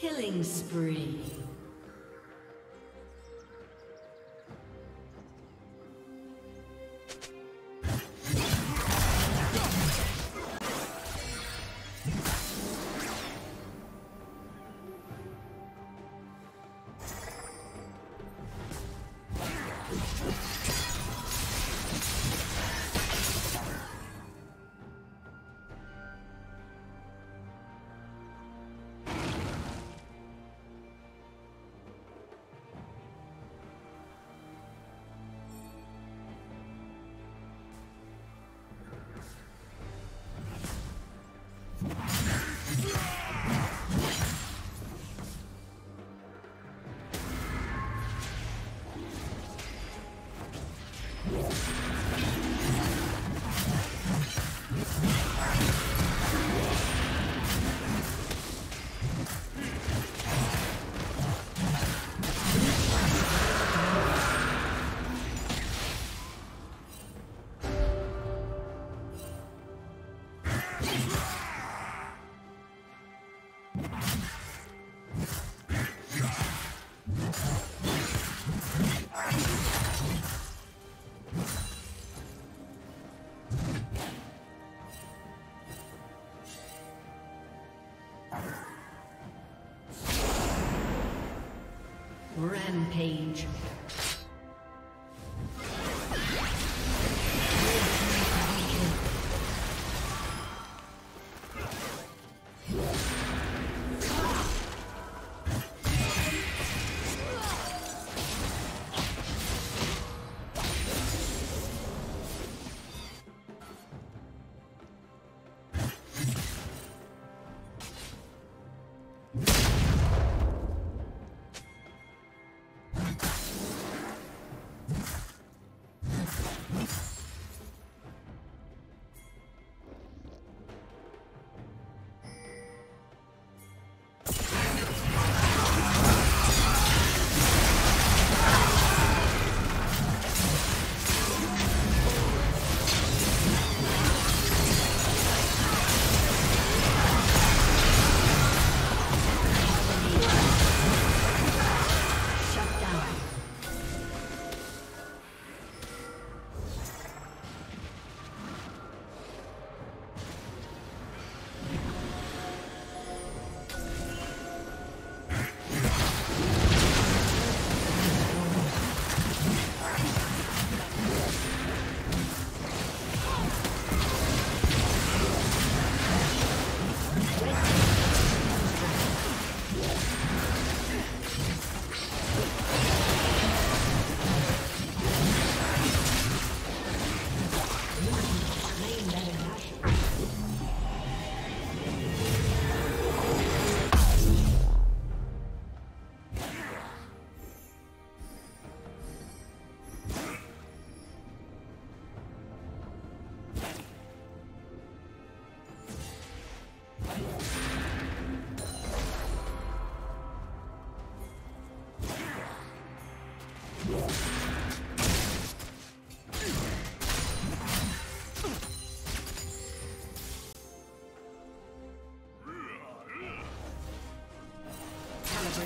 Killing spree. Rampage.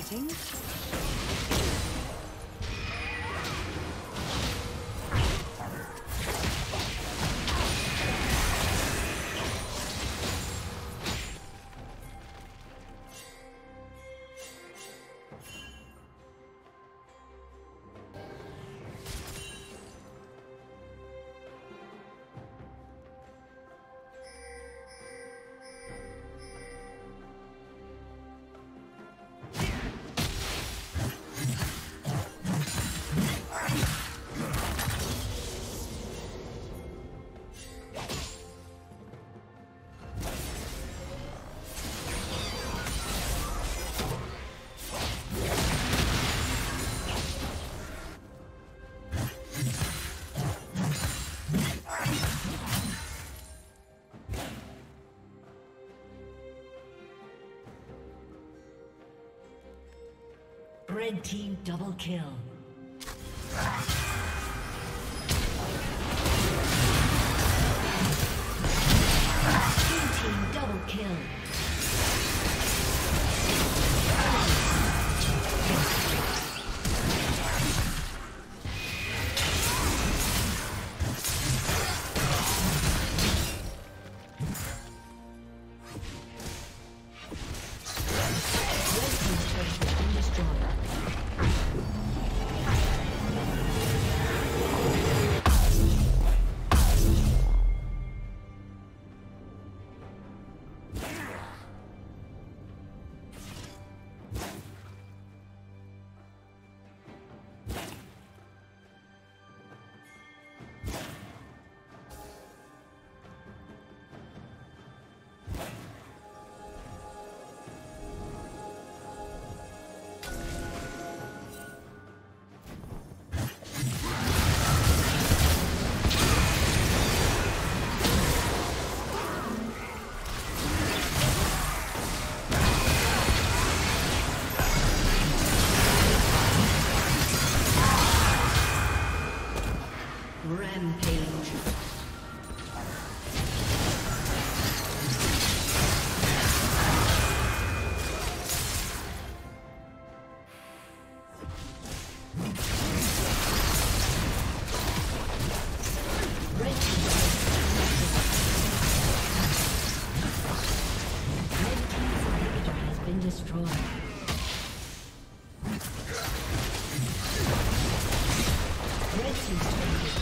Waiting. Red team double kill. Blue team double kill. Red team's turret